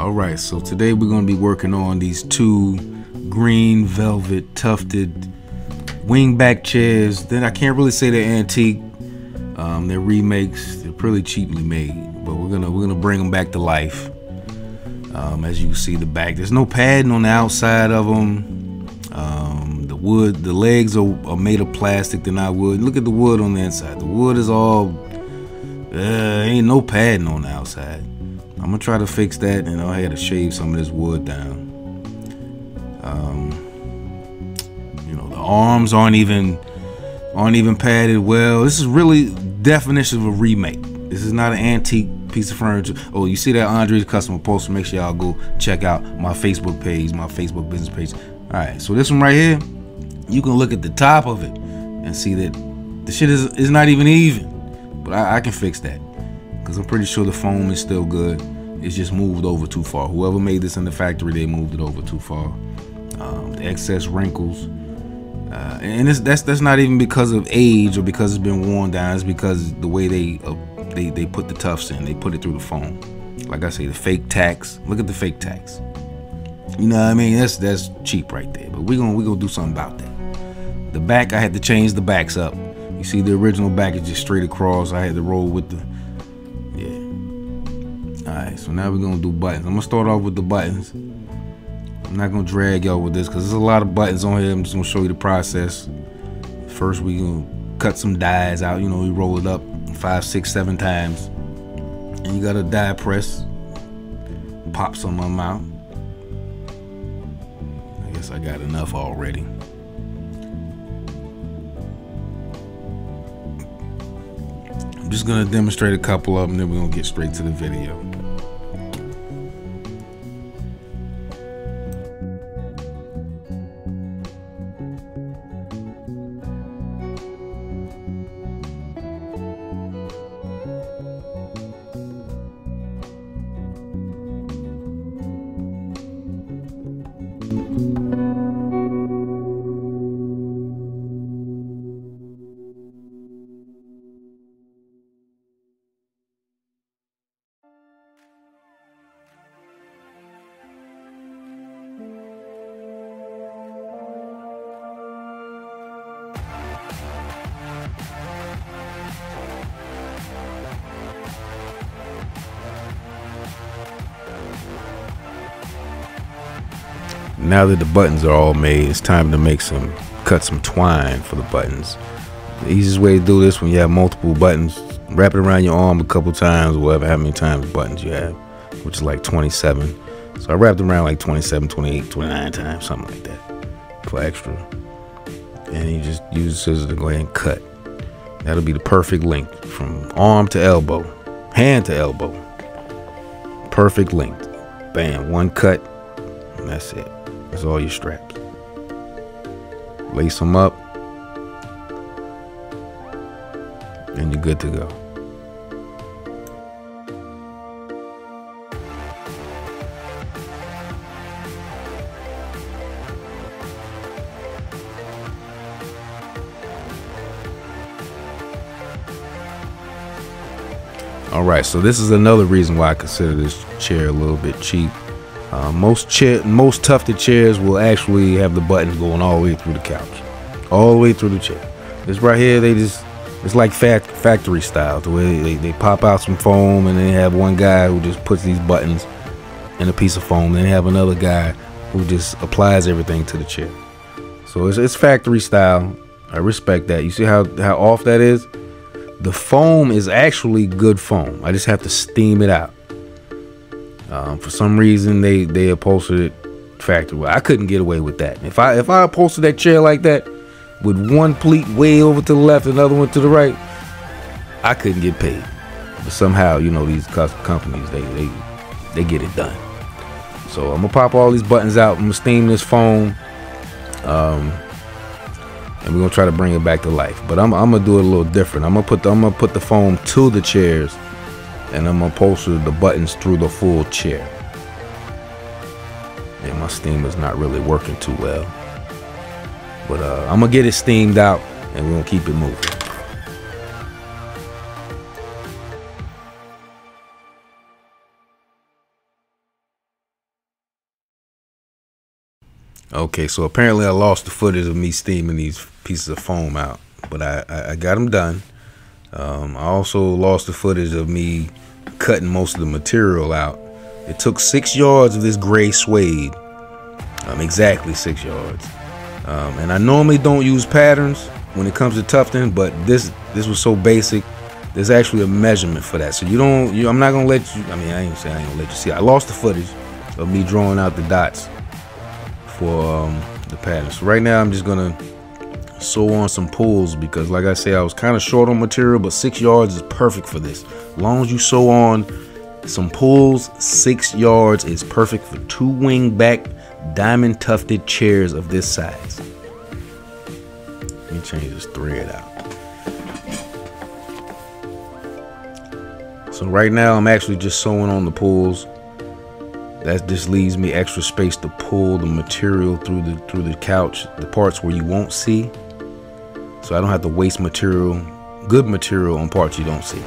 All right, so today we're going to be working on these two green velvet tufted wingback chairs. Then I can't really say they're antique. They're remakes. They're pretty cheaply made, but we're gonna bring them back to life. As you can see, the back, there's no padding on the outside of them. The wood, the legs are made of plastic. They're not wood. Look at the wood on the inside. The wood is all ain't no padding on the outside. I'm gonna try to fix that, and I had to shave some of this wood down. You know, the arms aren't even padded well. This is really definition of a remake. This is not an antique piece of furniture. Oh, you see that Andra's Custom Upholstery? Make sure y'all go check out my Facebook page, my Facebook business page. All right, so this one right here, you can look at the top of it and see that the shit is not even even. But I can fix that, because I'm pretty sure the foam is still good. It's just moved over too far. Whoever made this in the factory, they moved it over too far. The excess wrinkles. And that's not even because of age or because it's been worn down. It's because the way they put the tufts in. They put it through the foam. Like I say, the fake tacks. Look at the fake tacks. You know what I mean? That's cheap right there. But we're gonna do something about that. The back, I had to change the backs up. You see the original back is just straight across. I had to roll with the... Yeah. All right, so now we're gonna do buttons. I'm gonna start off with the buttons. I'm not gonna drag y'all with this because there's a lot of buttons on here. I'm just gonna show you the process. First, we gonna cut some dies out. You know, you roll it up 5, 6, 7 times, and you got a die press. Pop some of them out. I guess I got enough already. I'm just gonna demonstrate a couple of them, then we're gonna get straight to the video. Now that the buttons are all made, it's time to cut some twine for the buttons. The easiest way to do this when you have multiple buttons, wrap it around your arm a couple times, whatever, how many times buttons you have, which is like 27. So I wrapped them around like 27, 28, 29 times, something like that, for extra. And you just use a scissors to go ahead and cut. That'll be the perfect length from arm to elbow, hand to elbow. Perfect length. Bam, one cut, and that's it. That's all your straps. Lace them up, and you're good to go. All right, so this is another reason why I consider this chair a little bit cheap. Most tufted chairs will actually have the buttons going all the way through the couch, all the way through the chair. This right here, it's like factory style, the way they pop out some foam, and they have one guy who just puts these buttons in a piece of foam, then they have another guy who just applies everything to the chair. So it's factory style. I respect that. You see how off that is? The foam is actually good foam. I just have to steam it out. For some reason, they upholstered it factory. Well, I couldn't get away with that. If I upholstered that chair like that, with one pleat way over to the left, another one to the right, I couldn't get paid. But somehow, you know, these companies, they get it done. So I'm gonna pop all these buttons out. I'm gonna steam this foam, and we're gonna try to bring it back to life. But I'm gonna do it a little different. I'm gonna put the foam to the chairs, and I'm gonna upholster the buttons through the full chair. And my steam is not really working too well. But I'm gonna get it steamed out, and we're gonna keep it moving. Okay, so apparently I lost the footage of me steaming these pieces of foam out, but I got them done. I also lost the footage of me cutting most of the material out. It took 6 yards of this gray suede, exactly 6 yards. And I normally don't use patterns when it comes to tufting, but this was so basic. There's actually a measurement for that, so you don't. I'm not gonna let you. I mean, I ain't saying I ain't gonna let you see. I lost the footage of me drawing out the dots for the patterns. So right now, I'm just gonna sew on some pulls because, like I say, I was kind of short on material, but 6 yards is perfect for this. As long as you sew on some pulls, 6 yards is perfect for 2 wing-back diamond tufted chairs of this size. Let me change this thread out. So right now I'm actually just sewing on the pulls. That just leaves me extra space to pull the material through the couch, the parts where you won't see. So I don't have to waste material, good material, on parts you don't see.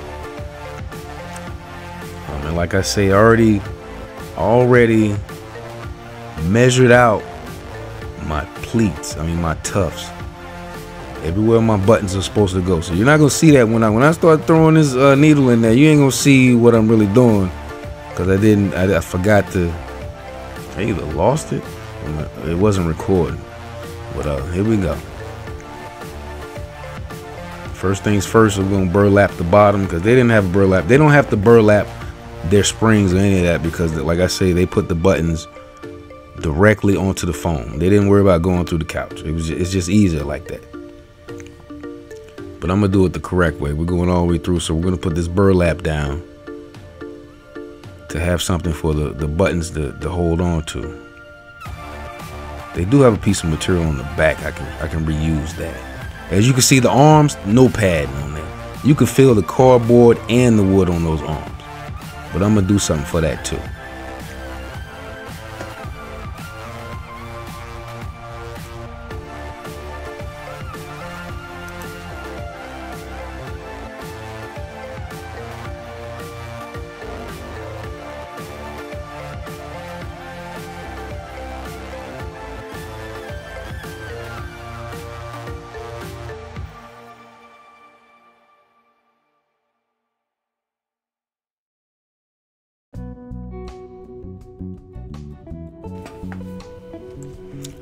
And like I say, I already measured out my pleats. I mean my tufts. Everywhere my buttons are supposed to go. So you're not gonna see that when I start throwing this needle in there. You ain't gonna see what I'm really doing because I forgot to. I either lost it or it wasn't recording. But here we go. First things first, we're gonna burlap the bottom because they didn't have burlap. They don't have to burlap their springs or any of that because, like I say, they put the buttons directly onto the foam. They didn't worry about going through the couch. It's just easier like that. But I'm gonna do it the correct way. We're going all the way through, so we're gonna put this burlap down to have something for the buttons to hold on to. They do have a piece of material on the back. I can reuse that. As you can see, the arms, no padding on there. You can feel the cardboard and the wood on those arms. But I'm gonna do something for that too.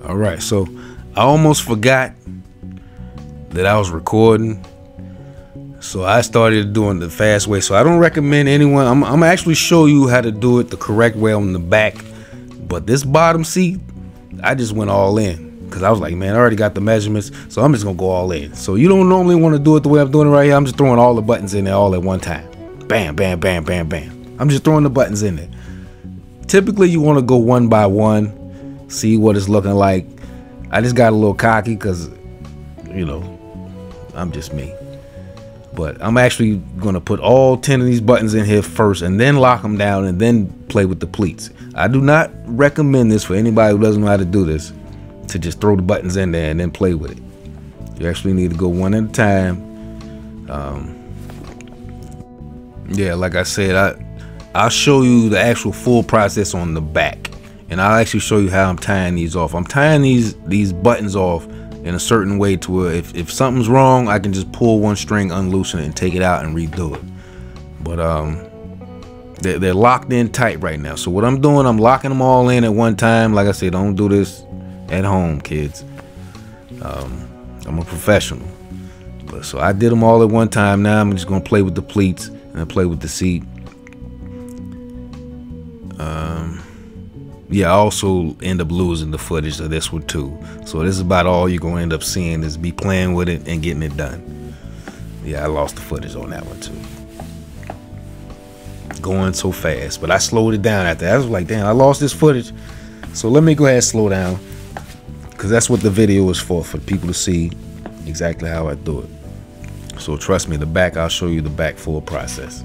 All right, so I almost forgot that I was recording, so I started doing the fast way. So I don't recommend anyone. I'm actually show you how to do it the correct way on the back, but this bottom seat, I just went all in because I was like, man, I already got the measurements, so I'm just gonna go all in. So you don't normally want to do it the way I'm doing it right here. I'm just throwing all the buttons in there all at one time. Bam, bam, bam, bam, bam. I'm just throwing the buttons in there. Typically, you want to go one by one. See what it's looking like. I just got a little cocky because, you know, I'm just me. But I'm actually going to put all 10 of these buttons in here first and then lock them down and then play with the pleats. I do not recommend this for anybody who doesn't know how to do this, to just throw the buttons in there and then play with it. You actually need to go one at a time. Yeah, like I said, I'll show you the actual full process on the back. And I'll actually show you how I'm tying these off. I'm tying these buttons off in a certain way to where if something's wrong, I can just pull one string, unloosen it, and take it out and redo it. But they're locked in tight right now. So what I'm doing, I'm locking them all in at one time. Like I said, don't do this at home, kids. I'm a professional. But so I did them all at one time. Now I'm just gonna play with the pleats and play with the seat. Yeah, I also end up losing the footage of this one too. So this is about all you're gonna end up seeing is be playing with it and getting it done. Yeah, I lost the footage on that one too. Going so fast, but I slowed it down after that. I was like, damn, I lost this footage. So let me go ahead and slow down because that's what the video is for people to see exactly how I do it. So trust me, the back, I'll show you the back full process.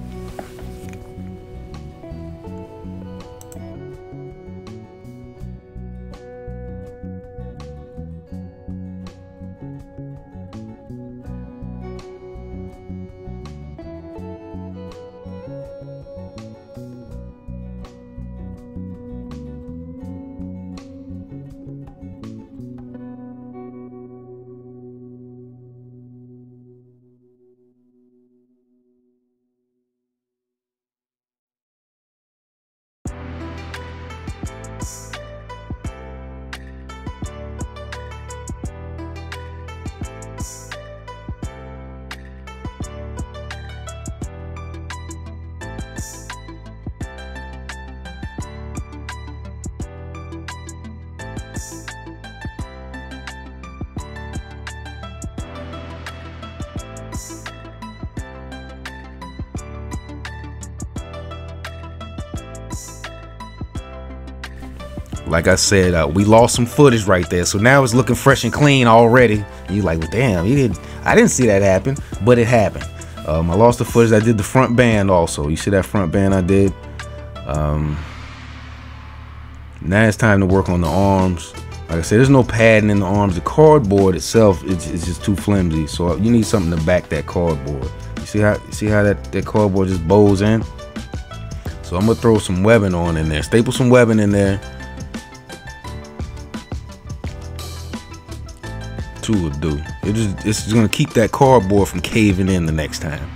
like I said, we lost some footage right there, so now it's looking fresh and clean already. And you're like, well, damn, I didn't see that happen, but it happened. I lost the footage. I did the front band also. You see that front band I did? Now it's time to work on the arms. Like I said, there's no padding in the arms. The cardboard itself, it's just too flimsy, so you need something to back that cardboard. You see how that cardboard just bows in? So I'm gonna throw some webbing on in there, staple some webbing in there. Two will do. It's just gonna keep that cardboard from caving in the next time.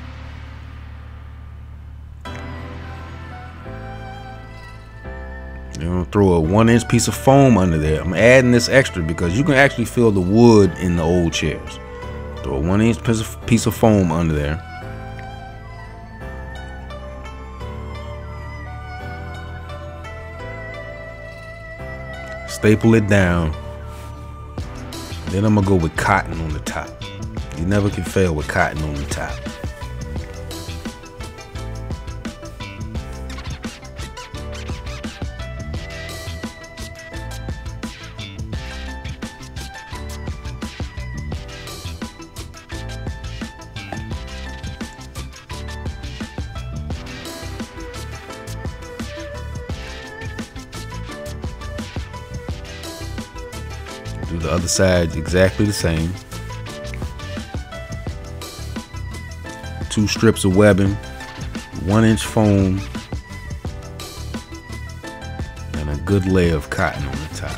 I'm gonna throw a 1-inch piece of foam under there. I'm adding this extra because you can actually feel the wood in the old chairs. Throw a 1-inch piece of foam under there. Staple it down. Then I'm gonna go with cotton on the top. You never can fail with cotton on the top. Do the other side exactly the same. 2 strips of webbing, 1-inch foam, and a good layer of cotton on the top.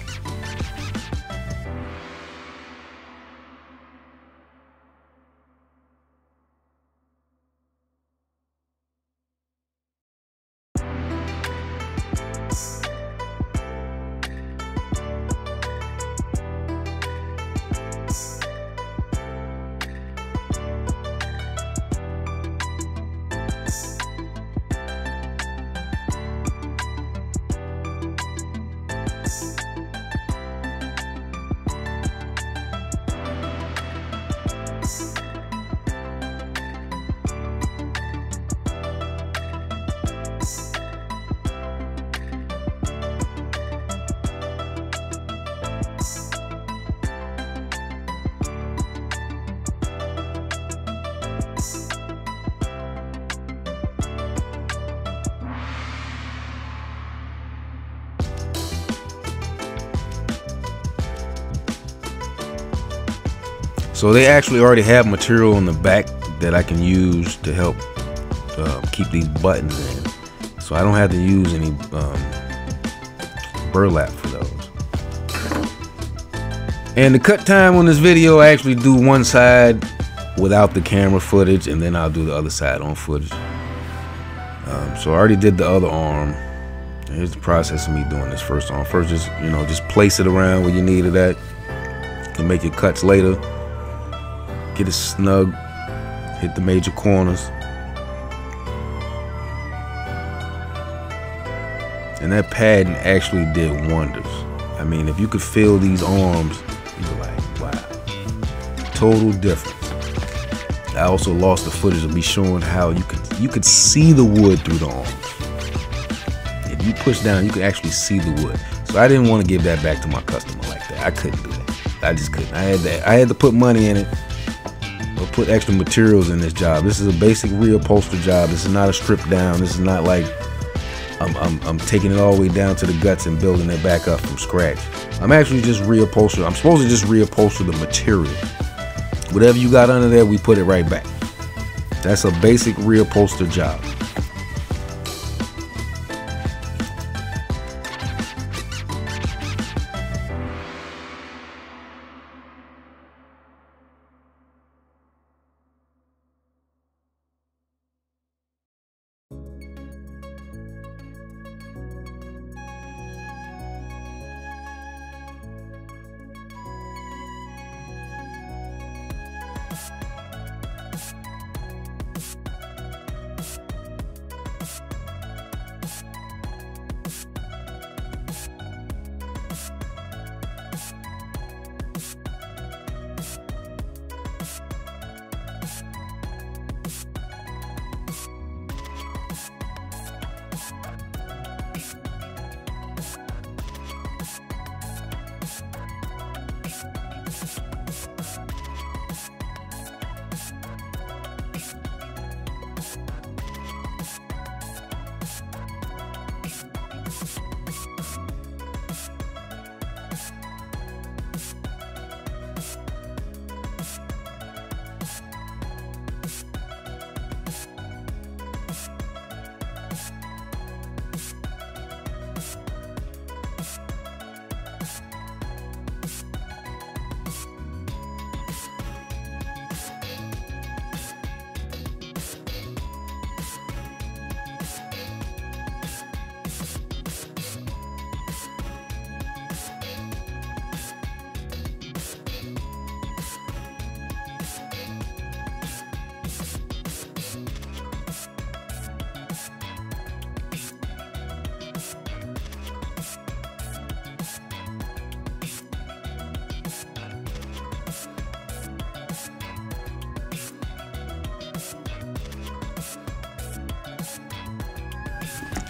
So they actually already have material on the back that I can use to help keep these buttons in. So I don't have to use any burlap for those. And to cut time on this video, I actually do one side without the camera footage, and then I'll do the other side on footage. So I already did the other arm. Here's the process of me doing this first arm. First, just place it around where you need it at. You can make your cuts later. Get it snug, hit the major corners. And that padding actually did wonders. I mean, if you could feel these arms, you'd be like, wow, total difference. I also lost the footage of me showing how you could see the wood through the arms. If you push down, you could actually see the wood. So I didn't want to give that back to my customer like that. I couldn't do that. I just couldn't. I had to put money in it. Put extra materials in this job. This is a basic reupholstery job. This is not a strip down. This is not like I'm taking it all the way down to the guts and building it back up from scratch. I'm actually just reupholstering. I'm supposed to just reupholster the material. Whatever you got under there, we put it right back. That's a basic reupholster job.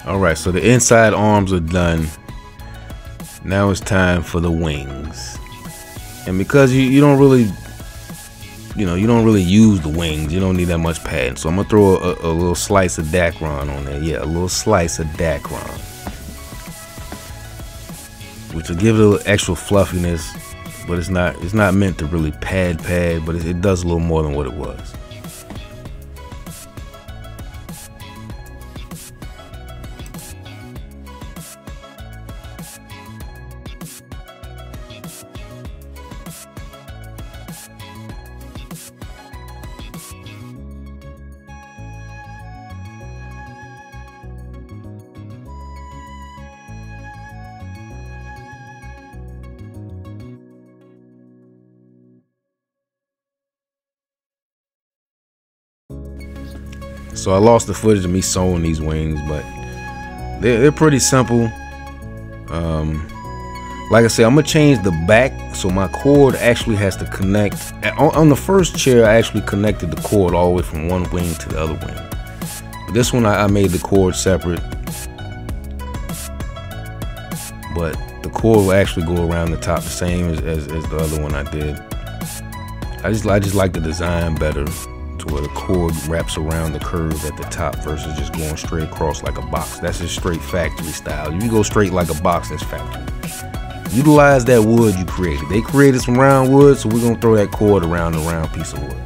Alright, so the inside arms are done. Now it's time for the wings. And because you don't really, you don't really use the wings, you don't need that much padding. So I'm going to throw a little slice of Dacron on there. Yeah, a little slice of Dacron, which will give it a little extra fluffiness, but it's not meant to really pad, but it does a little more than what it was. So I lost the footage of me sewing these wings, but they're pretty simple. Like I said, I'm gonna change the back, so my cord actually has to connect. On the first chair, I actually connected the cord all the way from one wing to the other wing. But this one, I made the cord separate, but the cord will actually go around the top the same as the other one I did. I just like the design better, where the cord wraps around the curve at the top versus just going straight across like a box. That's just straight factory style. If you go straight like a box, that's factory. Utilize that wood you created. They created some round wood, so we're gonna throw that cord around the round piece of wood.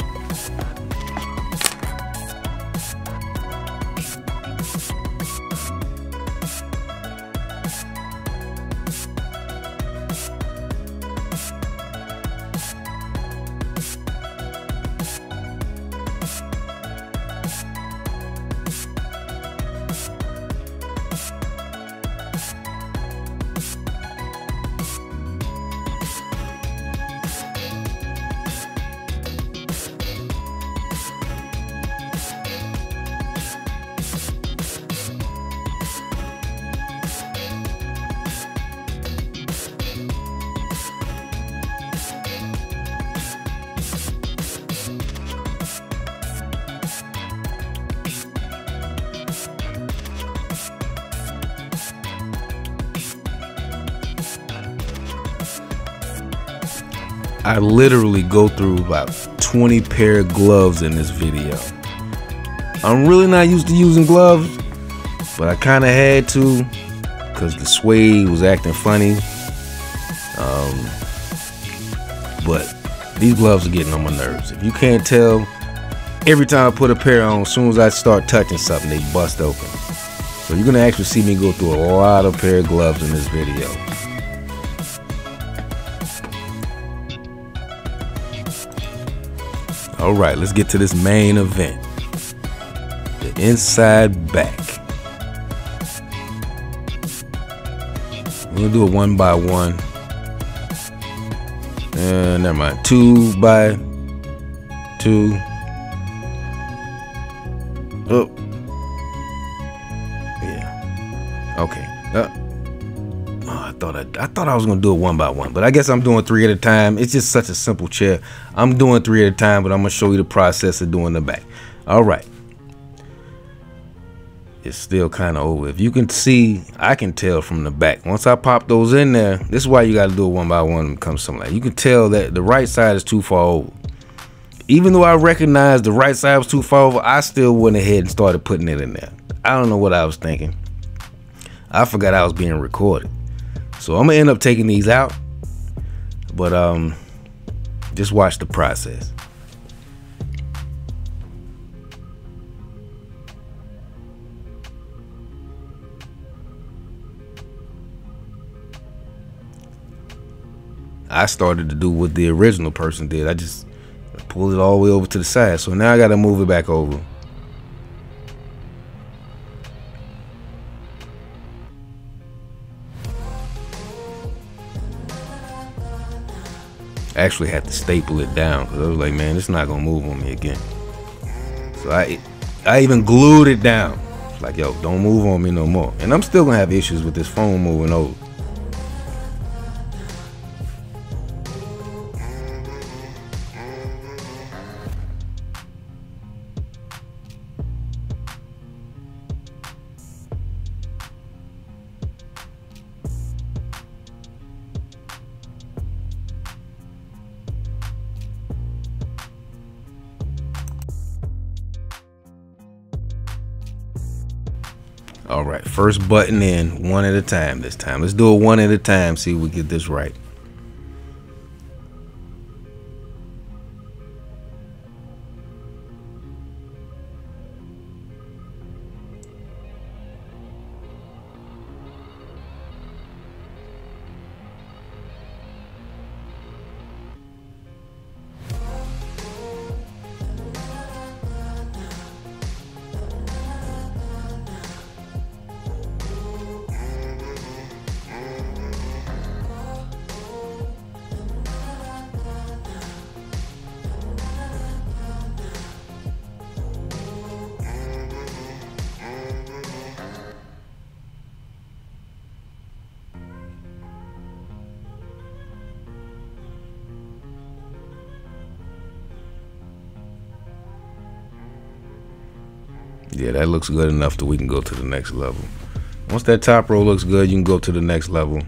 I literally go through about 20 pair of gloves in this video. I'm really not used to using gloves, but I kind of had to because the suede was acting funny. But these gloves are getting on my nerves. If you can't tell, every time I put a pair on, as soon as I start touching something, they bust open. So you're gonna actually see me go through a lot of pair of gloves in this video. Alright, let's get to this main event. The inside back. We'll do it one by one. Never mind. 2 by 2. Oh. Yeah. Okay. I thought I was gonna do it one by one, but I guess I'm doing three at a time. It's just such a simple chair. I'm doing three at a time, but I'm gonna show you the process of doing the back. All right, it's still kind of over. If you can see, I can tell from the back. Once I pop those in there, this is why you gotta do it one by one when it comes to something like that. You can tell that the right side is too far over. Even though I recognized the right side was too far over, I still went ahead and started putting it in there. I don't know what I was thinking. I forgot I was being recorded. So I'm gonna end up taking these out, but just watch the process. I started to do what the original person did. I just pulled it all the way over to the side. So now I gotta move it back over. I actually had to staple it down because I was like, man, it's not gonna move on me again. So I even glued it down. It's like, yo, don't move on me no more. And I'm still gonna have issues with this foam moving over. All right, first button in, one at a time this time. Let's do it one at a time, see if we get this right. Yeah, that looks good enough that we can go to the next level. Once that top row looks good, you can go to the next level.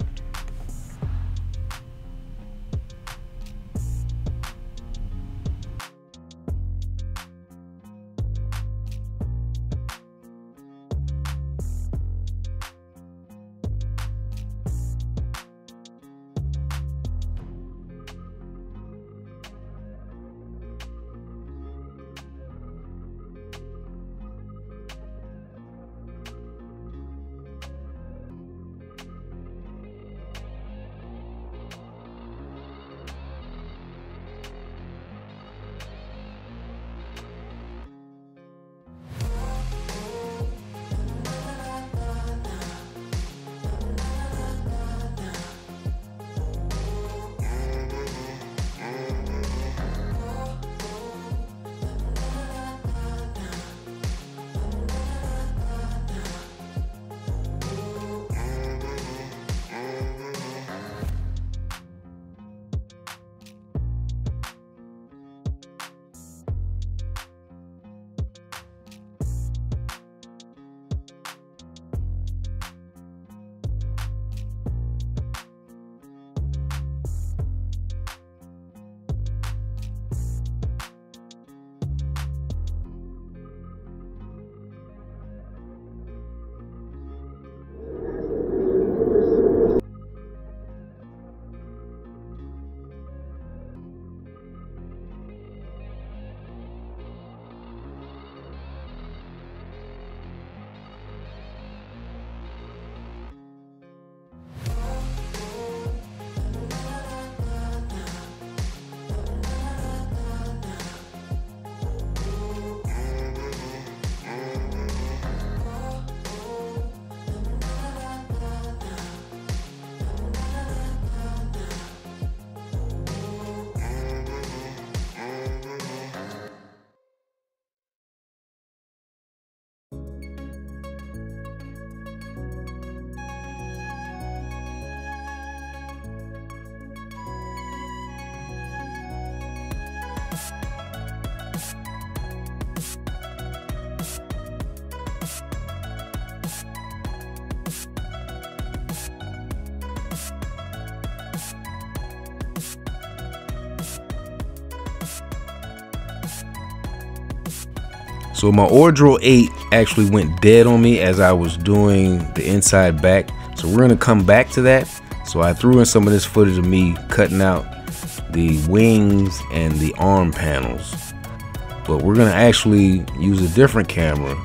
So my Ordro 8 actually went dead on me as I was doing the inside back. So we're gonna come back to that. So I threw in some of this footage of me cutting out the wings and the arm panels. But we're gonna actually use a different camera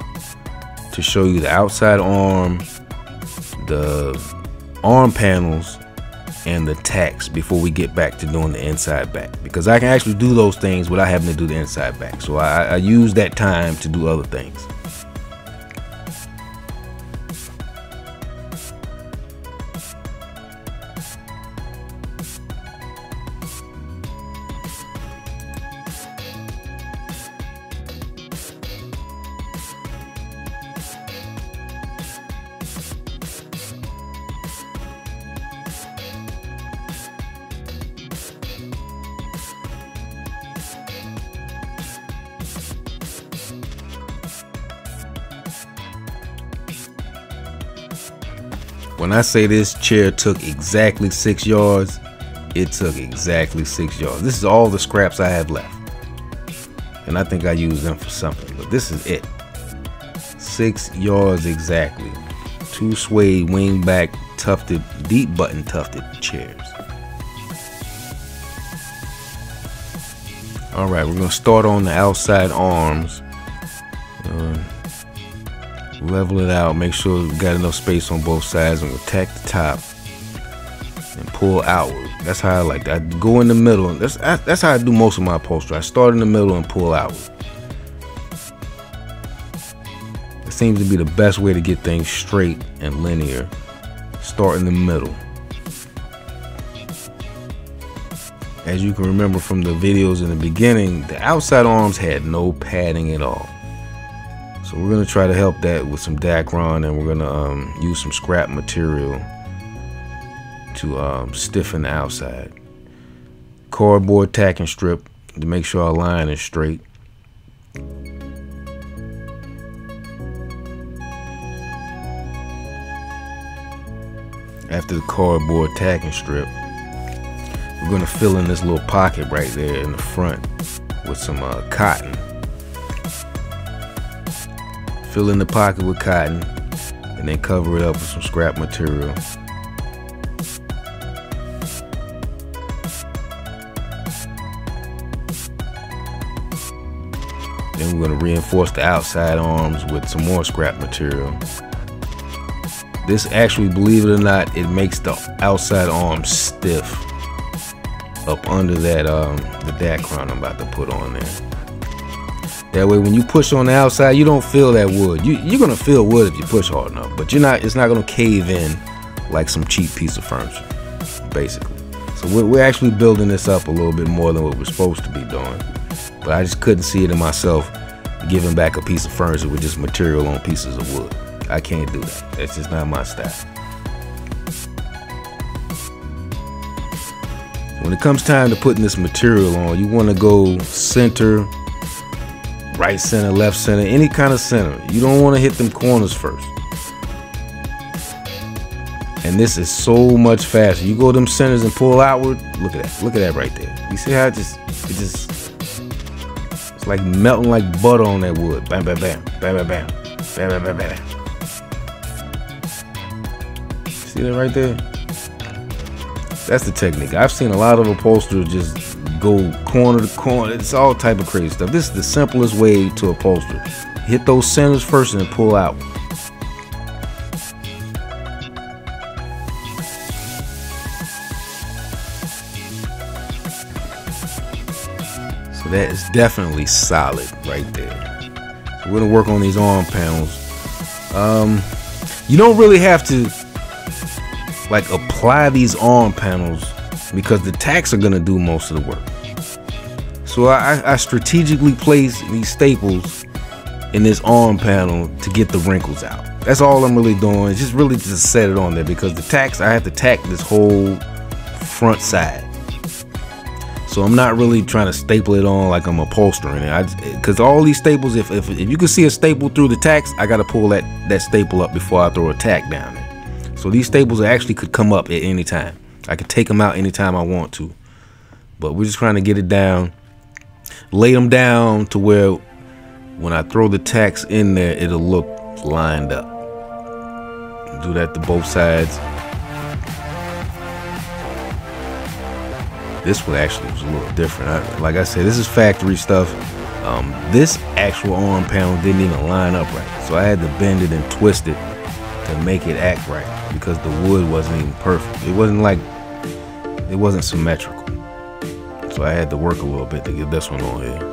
to show you the outside arm, the arm panels, and the tacks before we get back to doing the inside back, because I can actually do those things without having to do the inside back. So I use that time to do other things. When I say this chair took exactly 6 yards, it took exactly 6 yards. This is all the scraps I have left. And I think I used them for something, but this is it. 6 yards exactly. 2 suede wing back tufted, deep button tufted chairs. All right, we're gonna start on the outside arms. Level it out, make sure we got enough space on both sides, and attack the top and pull outward. That's how I like that. I go in the middle, and that's how I do most of my upholstery. I start in the middle and pull outward. It seems to be the best way to get things straight and linear. Start in the middle. As you can remember from the videos in the beginning, the outside arms had no padding at all. So we're gonna try to help that with some Dacron, and we're gonna use some scrap material to stiffen the outside. Cardboard tacking strip to make sure our line is straight. After the cardboard tacking strip, we're gonna fill in this little pocket right there in the front with some cotton. Fill in the pocket with cotton and then cover it up with some scrap material. Then we're going to reinforce the outside arms with some more scrap material. This actually, believe it or not, it makes the outside arm stiff up under that the Dacron I'm about to put on there. That way, when you push on the outside, you don't feel that wood. You're gonna feel wood if you push hard enough, but it's not gonna cave in like some cheap piece of furniture, basically. So we're actually building this up a little bit more than what we're supposed to be doing. But I just couldn't see it in myself giving back a piece of furniture with just material on pieces of wood. I can't do that. That's just not my style. When it comes time to putting this material on, you wanna go center, right center, left center, any kind of center. You don't want to hit them corners first. And this is so much faster. You go to them centers and pull outward. Look at that. Look at that right there. You see how it's like melting like butter on that wood. Bam, bam, bam, bam, bam, bam, bam, bam, bam, bam. See that right there? That's the technique. I've seen a lot of upholsterers just go corner to corner. It's all type of crazy stuff. This is the simplest way to upholster. Hit those centers first and pull out. So that is definitely solid right there. So we're gonna work on these arm panels. You don't really have to like apply these arm panels because the tacks are gonna do most of the work. So I strategically place these staples in this arm panel to get the wrinkles out. That's all I'm really doing, is just really to set it on there, because the tacks, I have to tack this whole front side. So I'm not really trying to staple it on like I'm upholstering it. Because all these staples, if you can see a staple through the tacks, I gotta pull that staple up before I throw a tack down there. So these staples actually could come up at any time. I can take them out anytime I want to. But we're just trying to get it down. Lay them down to where when I throw the tacks in there, it'll look lined up. Do that to both sides. This one actually was a little different. Like I said, this is factory stuff. This actual arm panel didn't even line up right, so I had to bend it and twist it to make it act right, because the wood wasn't even perfect. It wasn't symmetrical, so I had to work a little bit to get this one on here.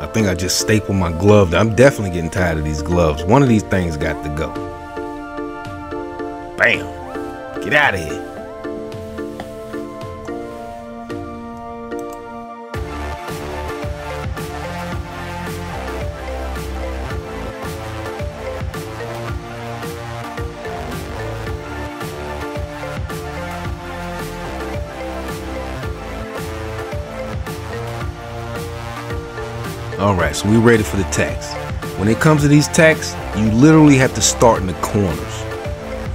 I think I just stapled my glove. I'm definitely getting tired of these gloves. One of these things got to go. Bam! Get out of here. Alright, so we're ready for the tacks. When it comes to these tacks, you literally have to start in the corners.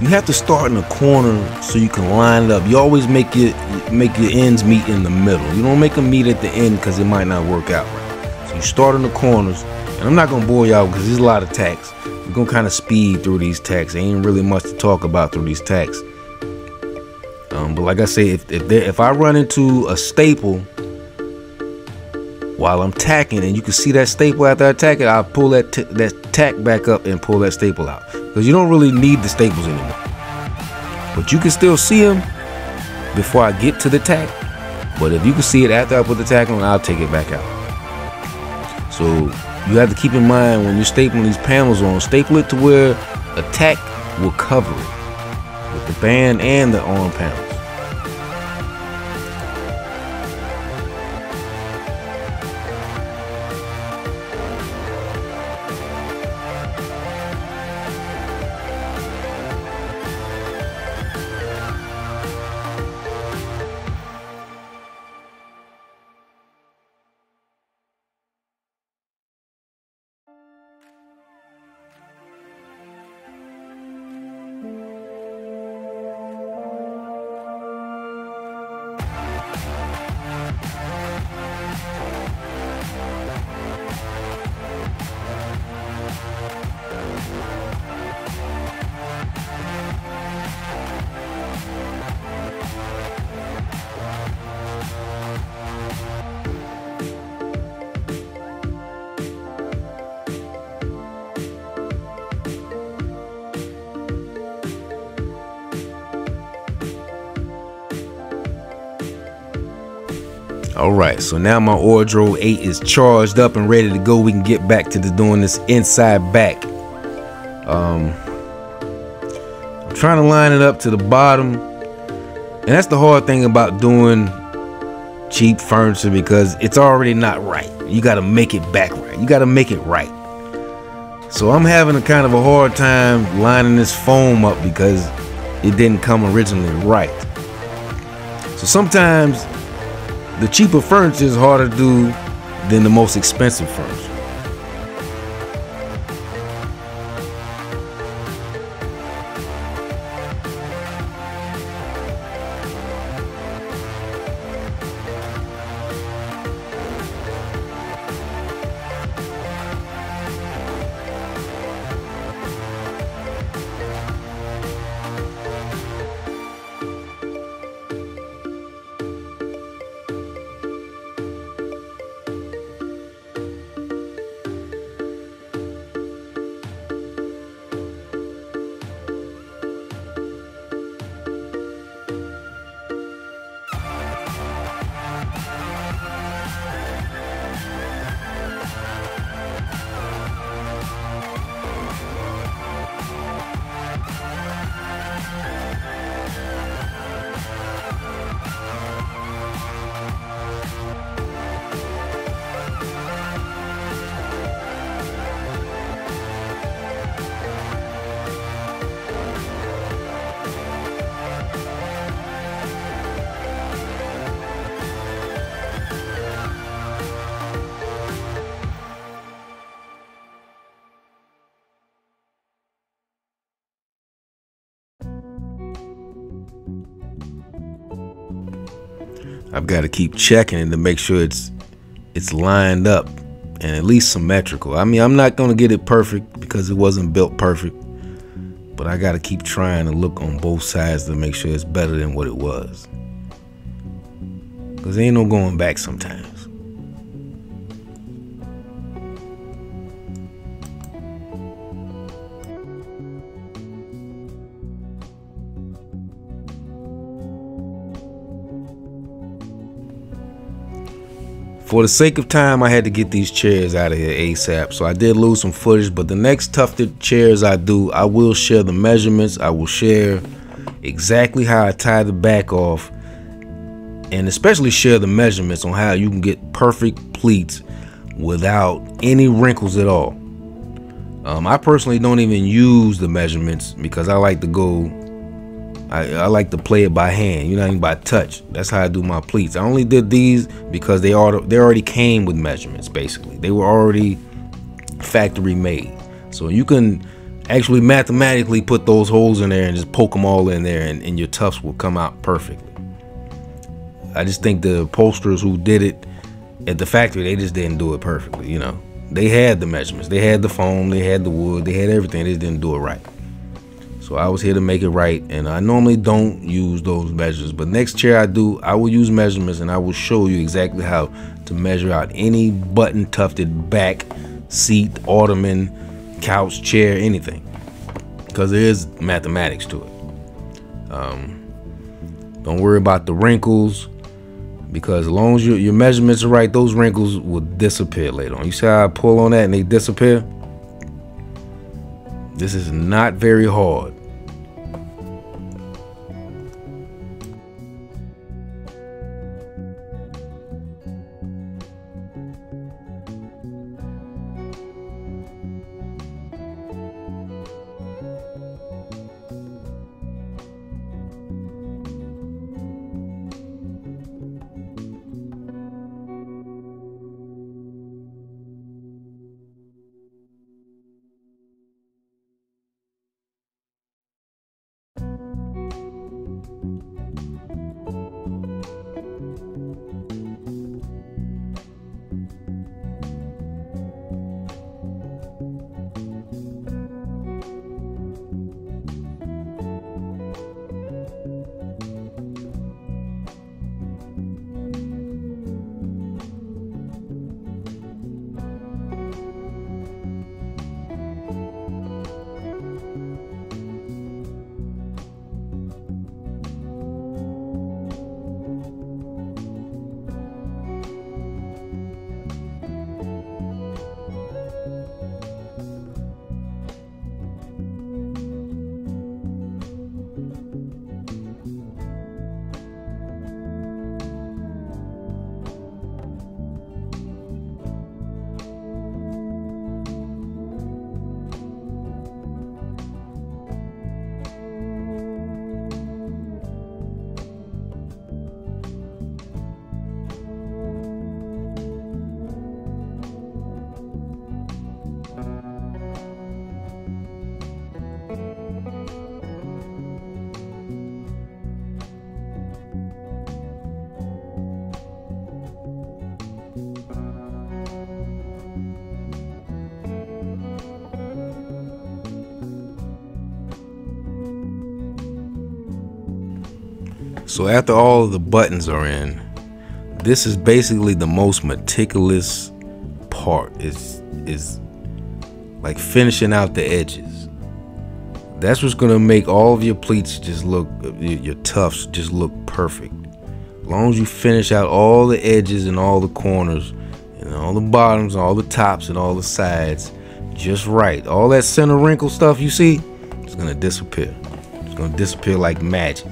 You have to start in the corner so you can line it up. You always make your ends meet in the middle. You don't make them meet at the end because it might not work out right. So you start in the corners, and I'm not going to bore y'all because there's a lot of tacks. We're going to kind of speed through these tacks. There ain't really much to talk about through these tacks. But like I say, if I run into a staple while I'm tacking, and you can see that staple after I tack it, I'll pull that tack back up and pull that staple out, because you don't really need the staples anymore. But you can still see them before I get to the tack. But if you can see it after I put the tack on, I'll take it back out. So you have to keep in mind when you're stapling these panels on, staple it to where a tack will cover it with the band and the arm panel. Alright, so now my Ordro 8 is charged up and ready to go. We can get back to doing this inside back. I'm trying to line it up to the bottom. And that's the hard thing about doing cheap furniture, because it's already not right. You got to make it back right. You got to make it right. So I'm having a kind of a hard time lining this foam up because it didn't come originally right. So sometimes the cheaper furniture is harder to do than the most expensive furniture. I've got to keep checking to make sure it's lined up and at least symmetrical. I mean, I'm not going to get it perfect because it wasn't built perfect, but I got to keep trying to look on both sides to make sure it's better than what it was, because there ain't no going back sometimes. For the sake of time, I had to get these chairs out of here ASAP, so I did lose some footage, but the next tufted chairs I do, I will share the measurements, I will share exactly how I tie the back off, and especially share the measurements on how you can get perfect pleats without any wrinkles at all. I personally don't even use the measurements because I like to go, I like to play it by hand, you know what I mean, by touch. That's how I do my pleats. I only did these because they already came with measurements, basically. They were already factory made. So you can actually mathematically put those holes in there and just poke them all in there, and your tufts will come out perfectly. I just think the upholsterers who did it at the factory, they just didn't do it perfectly, you know. They had the measurements. They had the foam. They had the wood. They had everything. They just didn't do it right. So I was here to make it right, and I normally don't use those measures, but next chair I do, I will use measurements, and I will show you exactly how to measure out any button tufted back, seat, ottoman, couch, chair, anything, because there is mathematics to it. Don't worry about the wrinkles, because as long as your measurements are right, those wrinkles will disappear later on. You see how I pull on that and they disappear? This is not very hard. So after all of the buttons are in, this is basically the most meticulous part, is like finishing out the edges. That's what's gonna make all of your pleats just look, your tufts just look perfect. As long as you finish out all the edges and all the corners and all the bottoms and all the tops and all the sides just right, all that center wrinkle stuff you see, it's gonna disappear. It's gonna disappear like magic.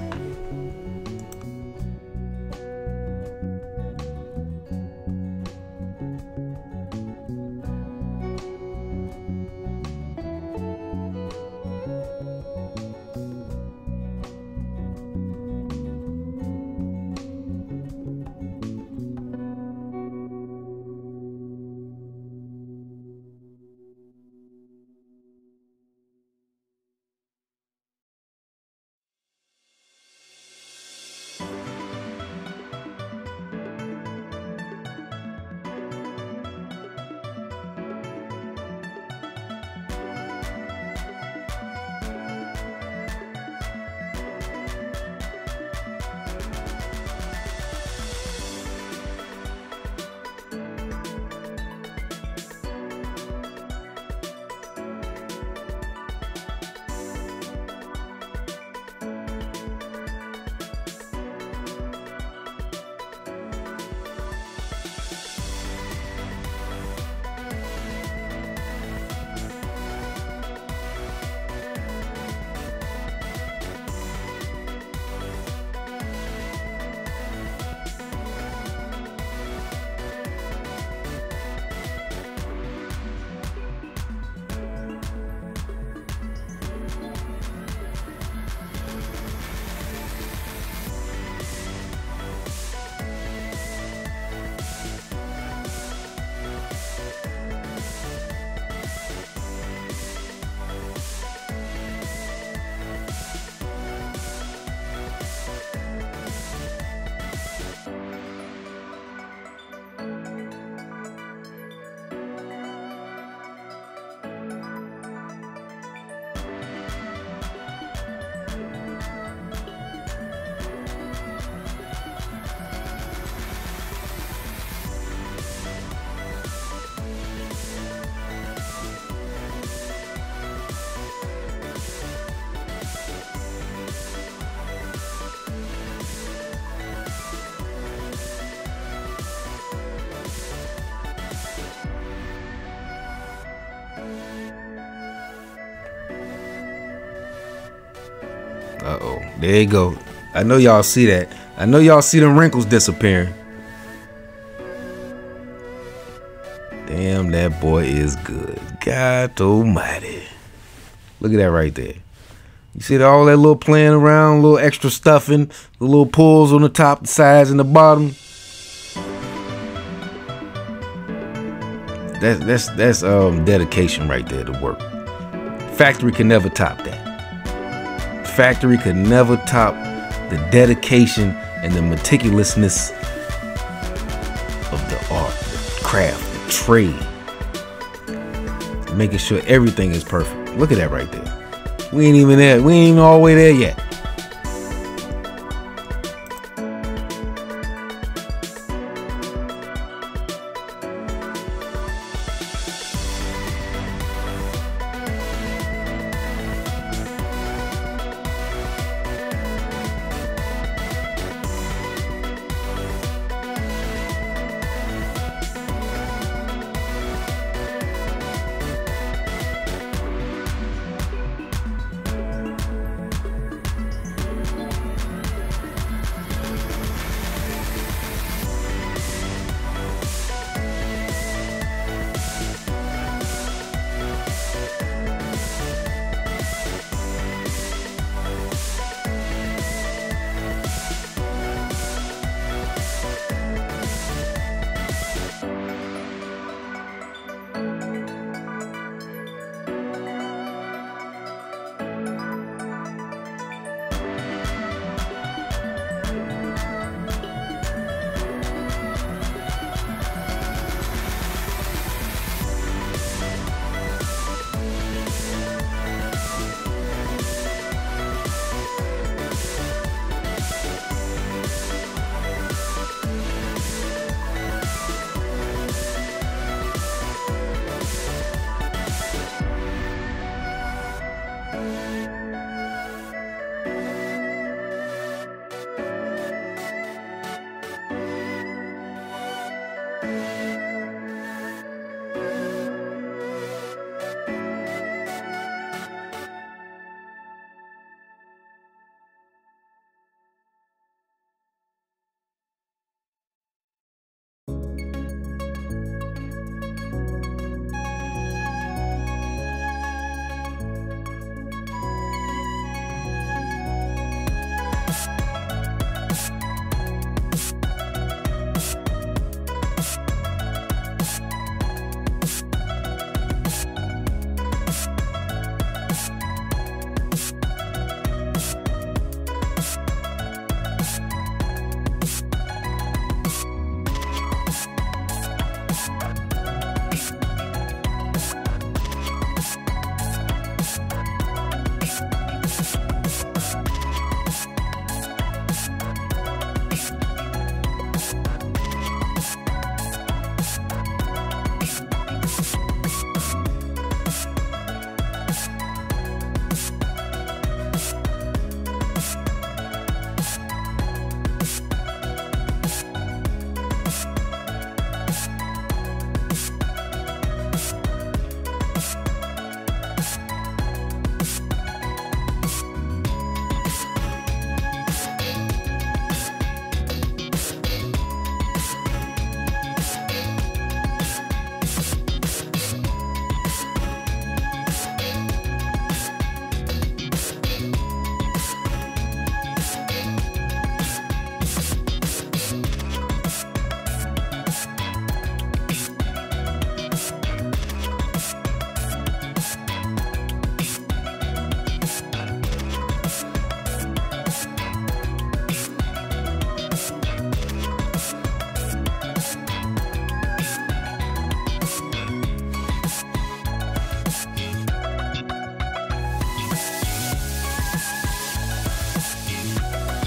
Uh-oh. There you go. I know y'all see that. I know y'all see them wrinkles disappearing. Damn, that boy is good. God almighty. Look at that right there. You see all that little playing around, little extra stuffing, the little pulls on the top, the sides, and the bottom. That's dedication right there to work. Factory can never top that. Factory could never top the dedication and the meticulousness of the art, the craft, the trade. Making sure everything is perfect. Look at that right there. We ain't even there. We ain't even all the way there yet.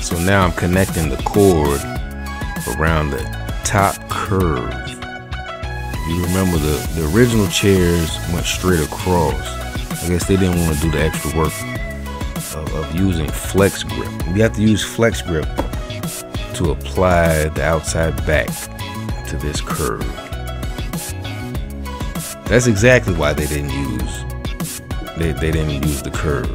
So now I'm connecting the cord around the top curve. You remember the original chairs went straight across. I guess they didn't want to do the extra work of using flex grip. You have to use flex grip to apply the outside back to this curve. That's exactly why they didn't use the curve,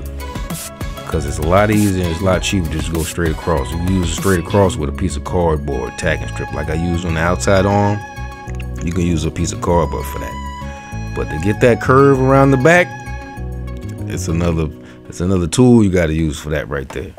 because it's a lot easier and it's a lot cheaper to just go straight across. You can use it straight across with a piece of cardboard tacking strip like I used on the outside arm. You can use a piece of cardboard for that, but to get that curve around the back, it's another tool you got to use for that right there.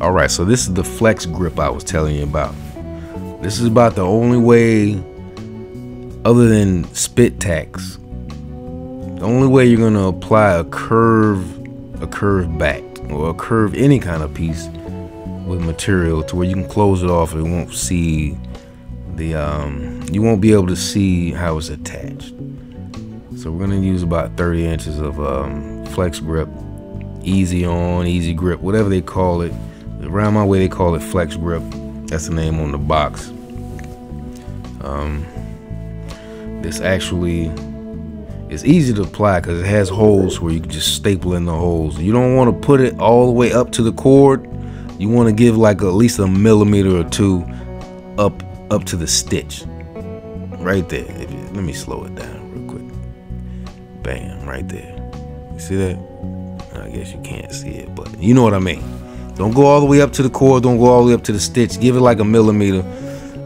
Alright, so this is the flex grip I was telling you about. This is about the only way, other than spit tacks, the only way you're going to apply a curve back or a curve any kind of piece with material to where you can close it off and you won't be able to see how it's attached. So we're going to use about 30 inches of flex grip, easy on, easy grip, whatever they call it. Around my way they call it flex grip. That's the name on the box. This actually is easy to apply because it has holes where you can just staple in the holes. You don't want to put it all the way up to the cord. You want to give like at least a millimeter or two up to the stitch right there. Let me slow it down real quick. Bam, right there. You see that? I guess you can't see it, but you know what I mean. Don't go all the way up to the cord. Don't go all the way up to the stitch. Give it like a millimeter,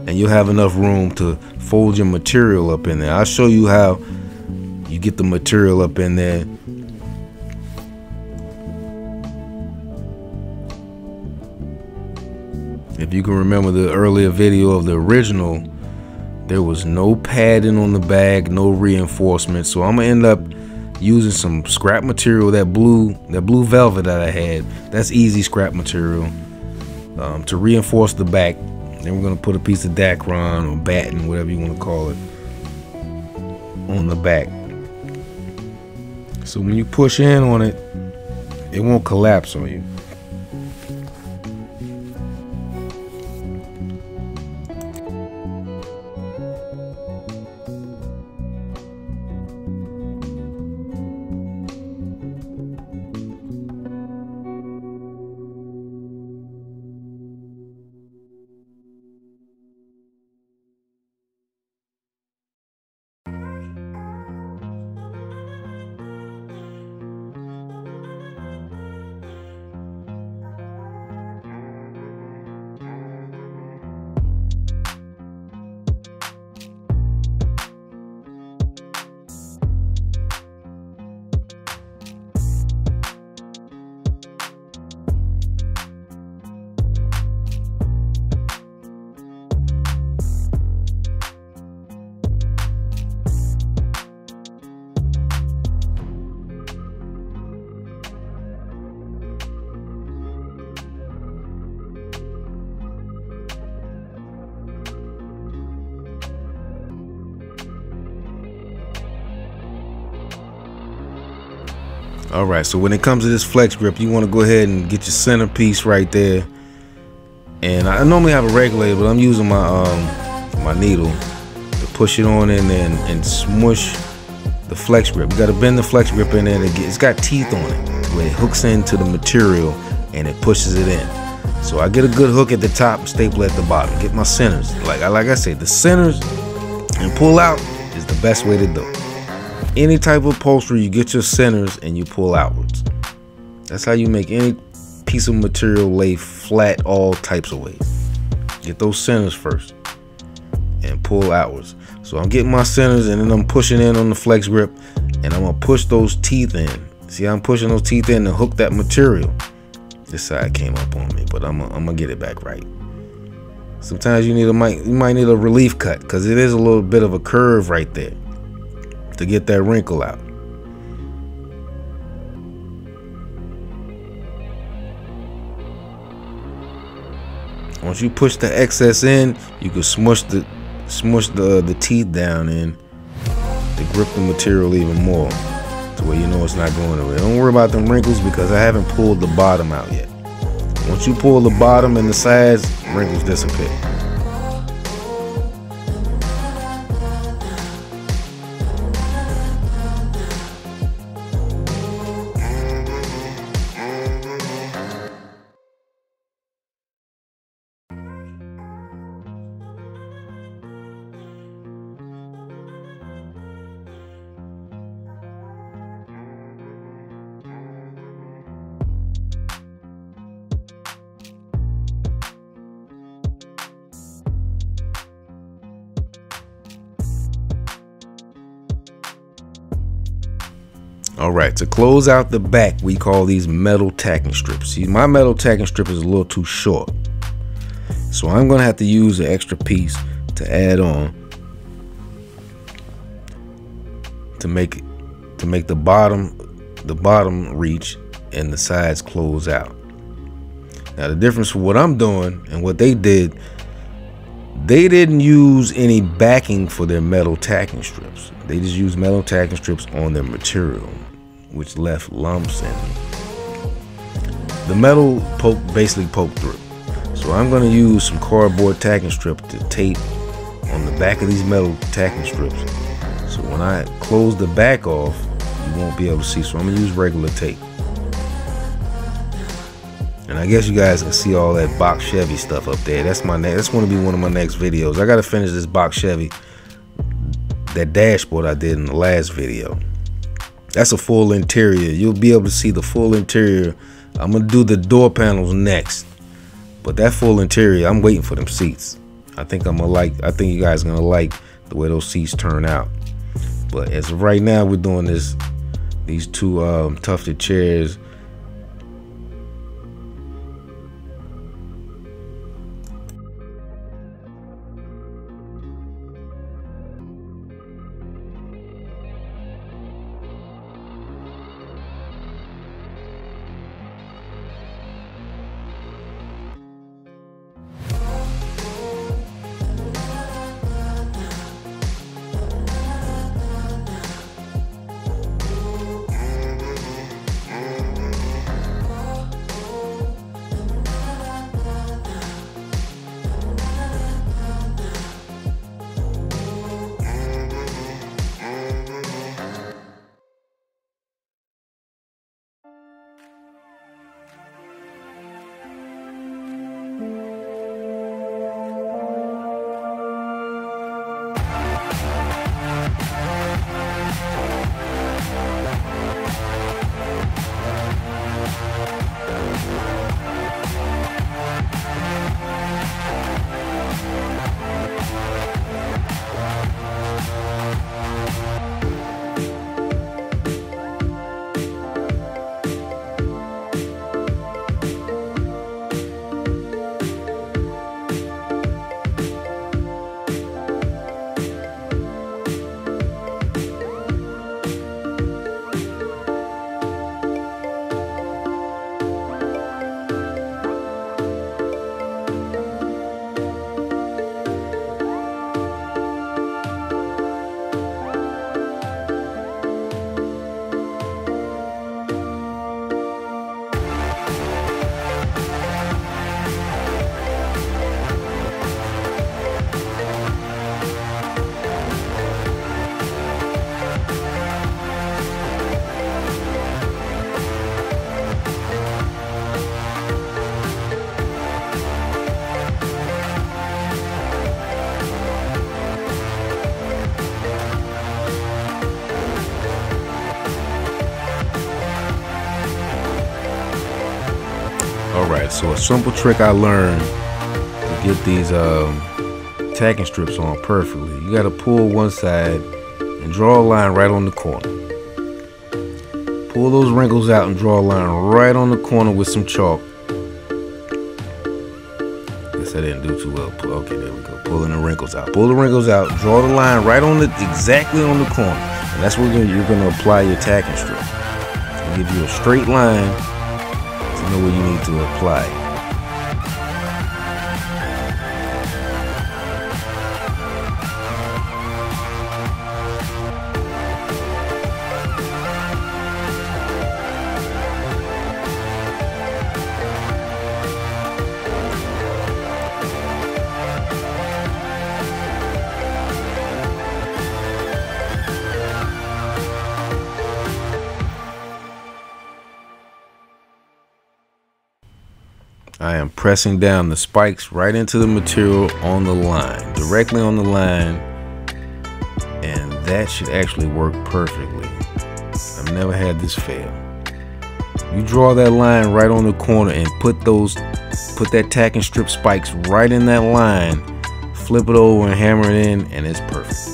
and you'll have enough room to fold your material up in there. I'll show you how you get the material up in there. If you can remember the earlier video of the original, there was no padding on the bag, no reinforcement. So I'm gonna end up using some scrap material, that blue velvet that I had. That's easy scrap material to reinforce the back. Then we're gonna put a piece of Dacron or batten, whatever you want to call it, on the back. So when you push in on it, it won't collapse on you. Alright, so when it comes to this flex grip, you want to go ahead and get your centerpiece right there. And I normally have a regulator, but I'm using my my needle to push it on in there and smush the flex grip. You got to bend the flex grip in there. It's got teeth on it where it hooks into the material and it pushes it in. So I get a good hook at the top, staple at the bottom. Get my centers. Like I said, the centers and pull out is the best way to do it. Any type of upholstery, you get your centers and you pull outwards. That's how you make any piece of material lay flat all types of ways. Get those centers first and pull outwards. So I'm getting my centers and then I'm pushing in on the flex grip and I'm going to push those teeth in. See, I'm pushing those teeth in to hook that material. This side came up on me, but I'm going to get it back right. Sometimes you might need a relief cut because it is a little bit of a curve right there to get that wrinkle out. Once you push the excess in, you can smush the teeth down in to grip the material even more. to where you know it's not going away. Don't worry about them wrinkles because I haven't pulled the bottom out yet. Once you pull the bottom and the sides, wrinkles disappear. Alright, to close out the back, we call these metal tacking strips. See, my metal tacking strip is a little too short, so I'm going to have to use an extra piece to add on to make the bottom reach and the sides close out. Now the difference from what I'm doing and what they did, they didn't use any backing for their metal tacking strips. They just used metal tacking strips on their material, which left lumps and the metal basically poked through. So I'm going to use some cardboard tacking strip to tape on the back of these metal tacking strips. So when I close the back off, you won't be able to see. So I'm going to use regular tape. And I guess you guys can see all that box Chevy stuff up there. That's going to be one of my next videos. I got to finish this box Chevy, that dashboard I did in the last video. That's a full interior. You'll be able to see the full interior. I'm going to do the door panels next. But that full interior, I'm waiting for them seats. I think you guys are going to like the way those seats turn out. But as of right now, we're doing these two tufted chairs. Alright, so a simple trick I learned to get these tacking strips on perfectly. You got to pull one side and draw a line right on the corner. Pull those wrinkles out and draw a line right on the corner with some chalk. Guess I didn't do too well. Okay, there we go. Pulling the wrinkles out. Pull the wrinkles out. Draw the line right on it, exactly on the corner. And that's where you're going to apply your tacking strip. It'll give you a straight line. Know where you need to apply it. I am pressing down the spikes right into the material on the line, directly on the line, and that should actually work perfectly. I've never had this fail. You draw that line right on the corner and put that tack and strip spikes right in that line, flip it over and hammer it in, and it's perfect.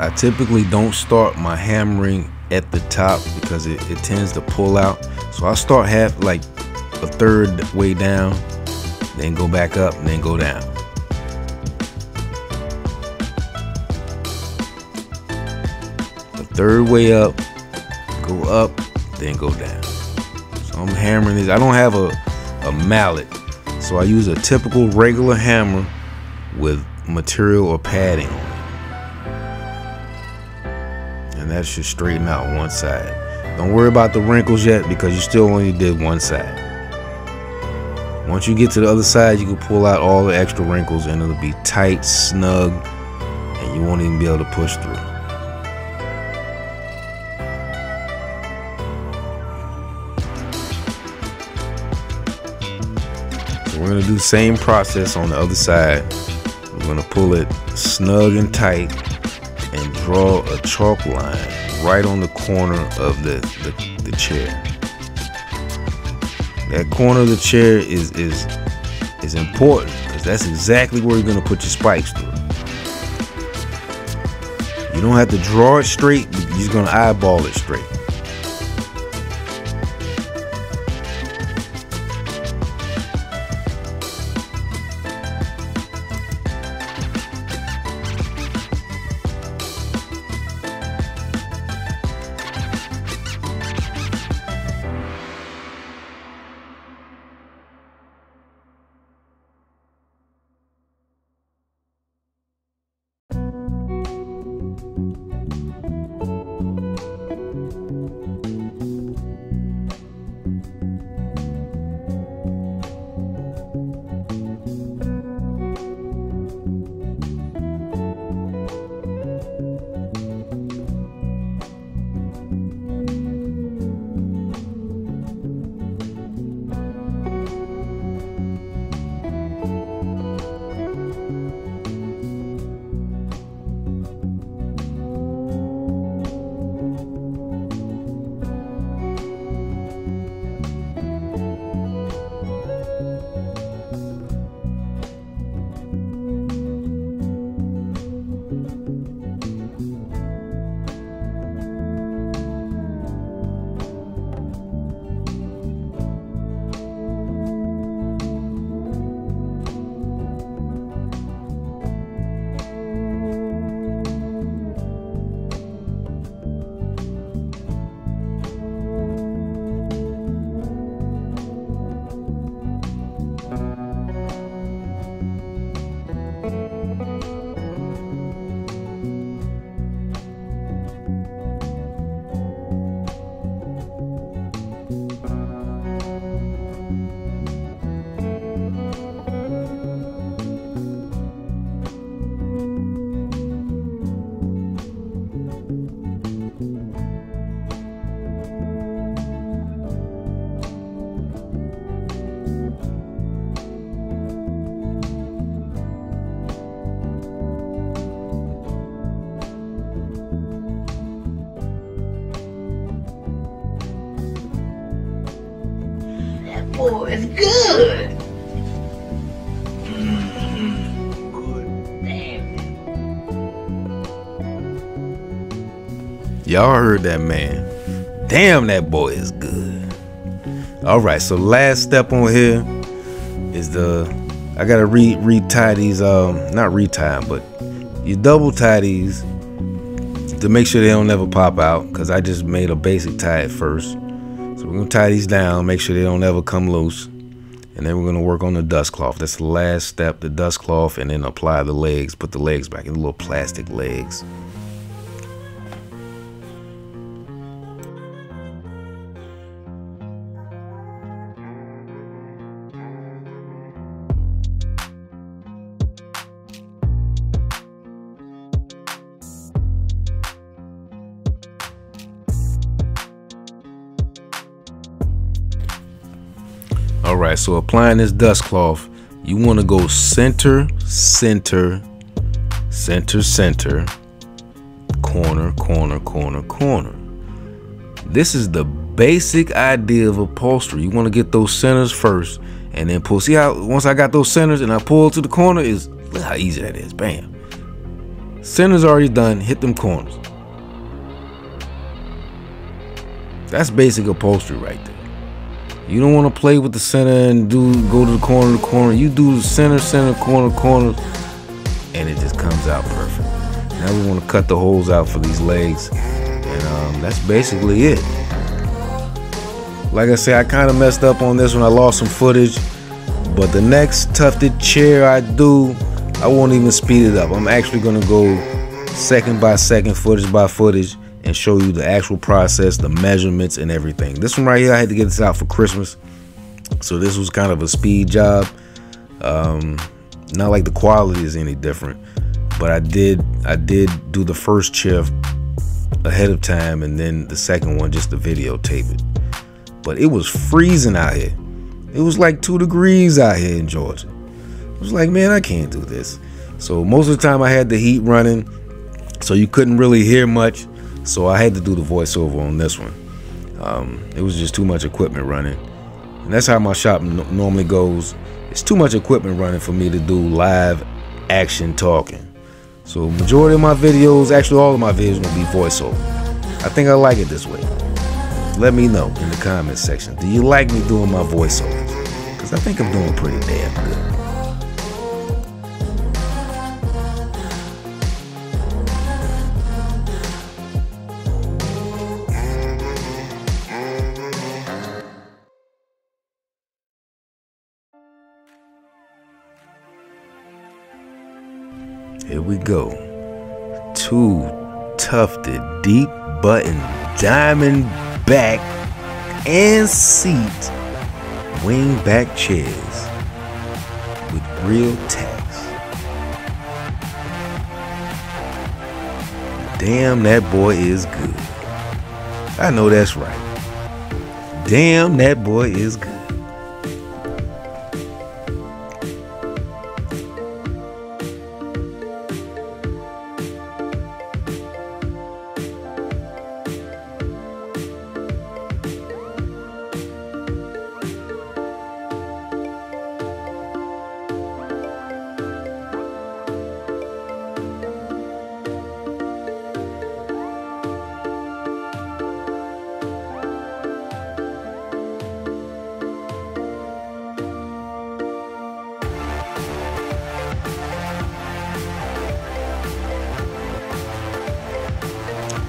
I typically don't start my hammering at the top because it tends to pull out. So I start like a third way down, then go back up, and then go down. A third way up, go up, then go down. So I'm hammering this. I don't have a mallet, so I use a typical regular hammer with material or padding on. And that should straighten out one side. Don't worry about the wrinkles yet because you still only did one side. Once you get to the other side, you can pull out all the extra wrinkles and it'll be tight, snug, and you won't even be able to push through. So we're gonna do the same process on the other side. We're gonna pull it snug and tight, and draw a chalk line right on the corner of the chair. That corner of the chair is important because that's exactly where you're going to put your spikes through. You don't have to draw it straight, you're just going to eyeball it straight. Oh, it's good. Good. Damn. Y'all heard that, man. Damn, that boy is good. All right, so last step on here is I gotta retie these. Not retie, but you double tie these to make sure they don't ever pop out. Cause I just made a basic tie at first. So we're gonna tie these down, make sure they don't ever come loose. And then we're going to work on the dust cloth. That's the last step, the dust cloth, and then apply the legs, put the legs back in, the little plastic legs. Alright, so applying this dust cloth, you want to go center, center, center, center, corner, corner, corner, corner. This is the basic idea of upholstery. You want to get those centers first and then pull. See how once I got those centers and I pull to the corner, is look how easy that is. Bam. Centers already done, hit them corners. That's basic upholstery right there. You don't want to play with the center and go to the corner to corner. You do the center, center, corner, corner, and it just comes out perfect. Now we want to cut the holes out for these legs, and that's basically it. Like I said, I kind of messed up on this one. I lost some footage, but the next tufted chair I do, I won't even speed it up. I'm actually going to go second by second, footage by footage, and show you the actual process, the measurements and everything. This one right here, I had to get this out for Christmas, so this was kind of a speed job. Not like the quality is any different, but I did do the first chair ahead of time, and then the second one just to videotape it. But it was freezing out here. It was like 2 degrees out here in Georgia. I was like, man, I can't do this. So most of the time I had the heat running, so you couldn't really hear much. So I had to do the voiceover on this one. It was just too much equipment running. And that's how my shop normally goes. It's too much equipment running for me to do live action talking. So majority of my videos, actually all of my videos, will be voiceover. I think I like it this way. Let me know in the comments section. Do you like me doing my voiceovers? Because I think I'm doing pretty damn good. Here we go. 2 tufted, deep button, diamond back and seat wing back chairs with real tacks. Damn, that boy is good. I know that's right. Damn, that boy is good.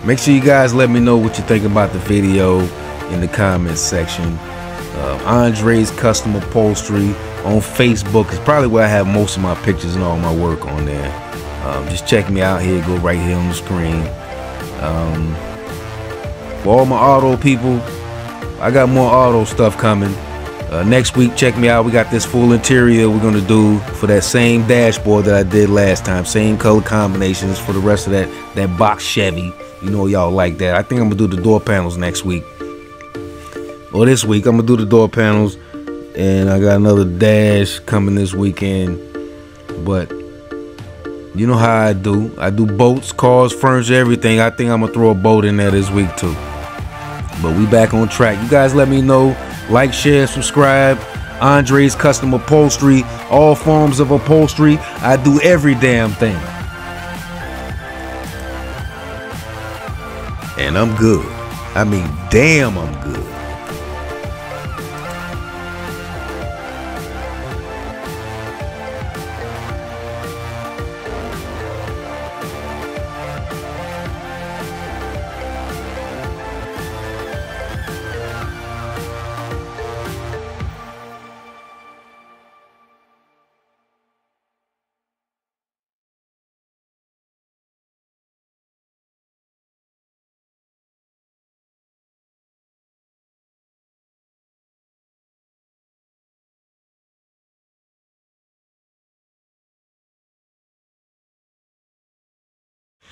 Make sure you guys let me know what you think about the video in the comments section. Andra's Custom Upholstery on Facebook is probably where I have most of my pictures and all my work on there. Just check me out here. Go right here on the screen. For all my auto people, I got more auto stuff coming. Next week, check me out. We got this full interior we're going to do for that same dashboard that I did last time. Same color combinations for the rest of that box Chevy. You know y'all like that. I think I'm going to do the door panels next week. Or this week, I'm going to do the door panels. And I got another dash coming this weekend. But you know how I do. I do boats, cars, furniture, everything. I think I'm going to throw a boat in there this week too. But we back on track. You guys let me know. Like, share, subscribe. Andra's Custom Upholstery. All forms of upholstery. I do every damn thing. And I'm good. I mean, damn, I'm good.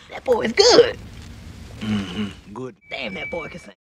That boy is good. Mm-hmm. Good. Damn, that boy can sing.